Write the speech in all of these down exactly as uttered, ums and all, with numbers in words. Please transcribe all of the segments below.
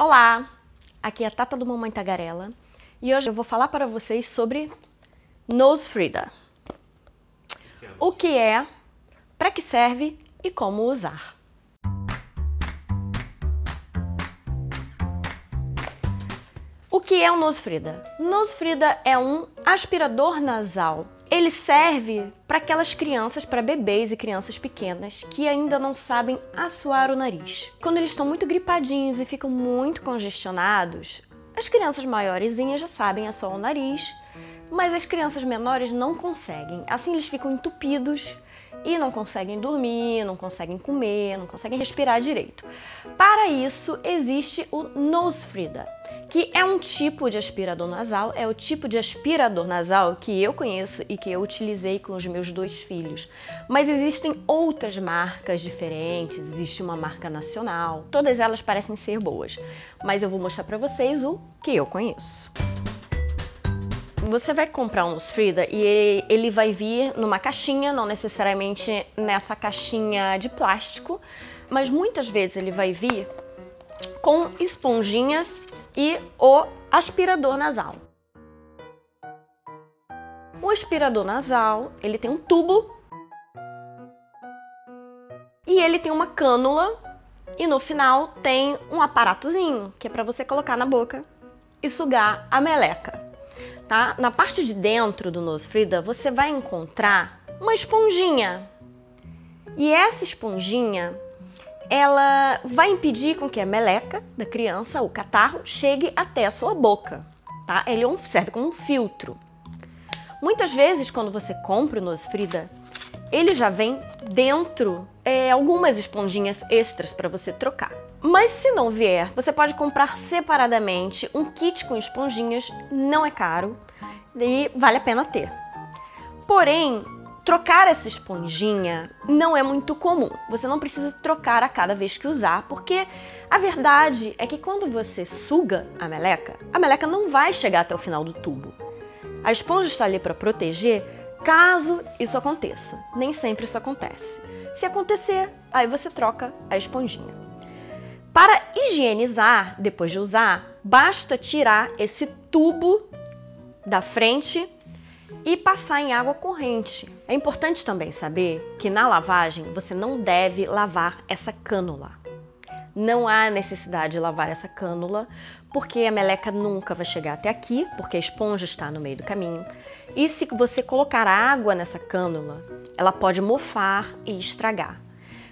Olá, aqui é a Tata do Mamãe Tagarela e hoje eu vou falar para vocês sobre NoseFrida. O que é, para que serve e como usar. O que é o NoseFrida? NoseFrida é um aspirador nasal. Ele serve para aquelas crianças, para bebês e crianças pequenas que ainda não sabem assoar o nariz. Quando eles estão muito gripadinhos e ficam muito congestionados, as crianças maiorzinhas já sabem assoar o nariz, mas as crianças menores não conseguem. Assim eles ficam entupidos e não conseguem dormir, não conseguem comer, não conseguem respirar direito. Para isso existe o NoseFrida, que é um tipo de aspirador nasal, é o tipo de aspirador nasal que eu conheço e que eu utilizei com os meus dois filhos. Mas existem outras marcas diferentes, existe uma marca nacional, todas elas parecem ser boas, mas eu vou mostrar para vocês o que eu conheço. Você vai comprar um NoseFrida e ele vai vir numa caixinha, não necessariamente nessa caixinha de plástico, mas muitas vezes ele vai vir com esponjinhas e o aspirador nasal. O aspirador nasal, ele tem um tubo e ele tem uma cânula e no final tem um aparatozinho que é para você colocar na boca e sugar a meleca, tá? Na parte de dentro do NoseFrida você vai encontrar uma esponjinha e essa esponjinha ela vai impedir com que a meleca da criança, o catarro, chegue até a sua boca, tá? Ele serve como um filtro. Muitas vezes, quando você compra o NoseFrida, ele já vem dentro é, algumas esponjinhas extras para você trocar. Mas se não vier, você pode comprar separadamente um kit com esponjinhas, não é caro e vale a pena ter. Porém, trocar essa esponjinha não é muito comum, você não precisa trocar a cada vez que usar, porque a verdade é que quando você suga a meleca, a meleca não vai chegar até o final do tubo. A esponja está ali para proteger caso isso aconteça, nem sempre isso acontece. Se acontecer, aí você troca a esponjinha. Para higienizar, depois de usar, basta tirar esse tubo da frente e passar em água corrente. É importante também saber que na lavagem você não deve lavar essa cânula. Não há necessidade de lavar essa cânula, porque a meleca nunca vai chegar até aqui, porque a esponja está no meio do caminho. E se você colocar água nessa cânula, ela pode mofar e estragar.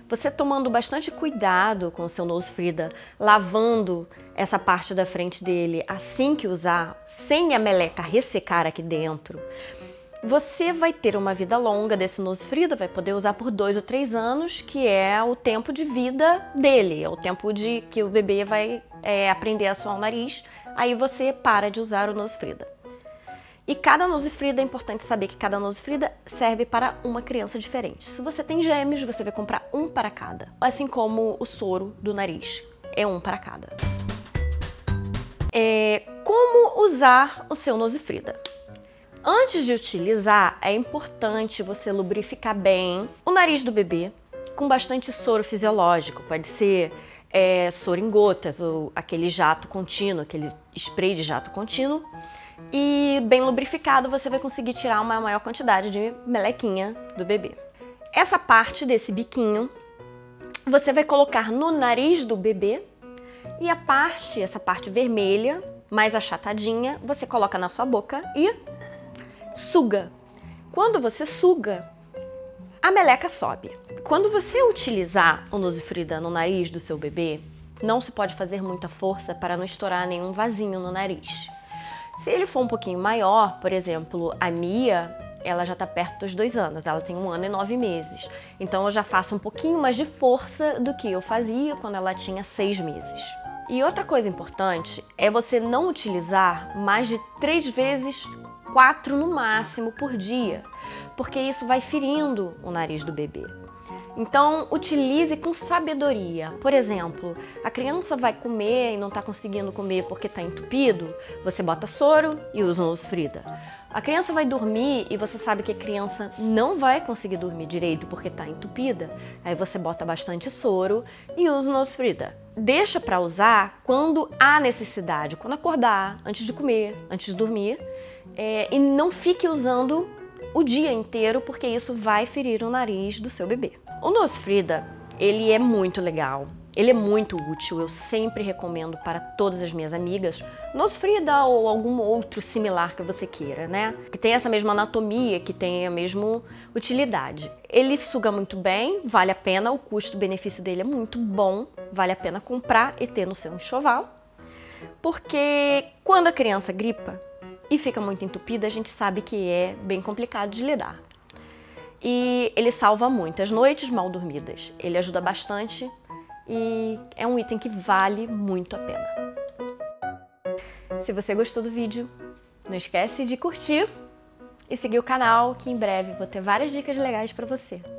Você tomando bastante cuidado com o seu NoseFrida, lavando essa parte da frente dele assim que usar, sem a meleca ressecar aqui dentro, você vai ter uma vida longa desse NoseFrida, vai poder usar por dois ou três anos, que é o tempo de vida dele, é o tempo de que o bebê vai é, aprender a assoar o nariz, aí você para de usar o NoseFrida. E cada NoseFrida, é importante saber que cada NoseFrida serve para uma criança diferente. Se você tem gêmeos, você vai comprar um para cada. Assim como o soro do nariz, é um para cada. É, como usar o seu NoseFrida? Antes de utilizar, é importante você lubrificar bem o nariz do bebê com bastante soro fisiológico. Pode ser é, soro em gotas ou aquele jato contínuo, aquele spray de jato contínuo. E bem lubrificado você vai conseguir tirar uma maior quantidade de melequinha do bebê. Essa parte desse biquinho você vai colocar no nariz do bebê e a parte, essa parte vermelha, mais achatadinha, você coloca na sua boca e suga. Quando você suga, a meleca sobe. Quando você utilizar o NoseFrida no nariz do seu bebê, não se pode fazer muita força para não estourar nenhum vasinho no nariz. Se ele for um pouquinho maior, por exemplo, a Mia, ela já está perto dos dois anos, ela tem um ano e nove meses. Então eu já faço um pouquinho mais de força do que eu fazia quando ela tinha seis meses. E outra coisa importante é você não utilizar mais de três vezes, quatro no máximo, por dia, porque isso vai ferindo o nariz do bebê. Então, utilize com sabedoria. Por exemplo, a criança vai comer e não está conseguindo comer porque está entupido, você bota soro e usa o NoseFrida. A criança vai dormir e você sabe que a criança não vai conseguir dormir direito porque está entupida, aí você bota bastante soro e usa o NoseFrida. Deixa para usar quando há necessidade, quando acordar, antes de comer, antes de dormir, é, e não fique usando o dia inteiro, porque isso vai ferir o nariz do seu bebê. O NoseFrida, ele é muito legal, ele é muito útil, eu sempre recomendo para todas as minhas amigas, NoseFrida ou algum outro similar que você queira, né? Que tem essa mesma anatomia, que tem a mesma utilidade. Ele suga muito bem, vale a pena, o custo-benefício dele é muito bom, vale a pena comprar e ter no seu enxoval, porque quando a criança gripa, e fica muito entupida, a gente sabe que é bem complicado de lidar. E ele salva muitas noites mal dormidas, ele ajuda bastante e é um item que vale muito a pena. Se você gostou do vídeo, não esquece de curtir e seguir o canal, que em breve vou ter várias dicas legais para você.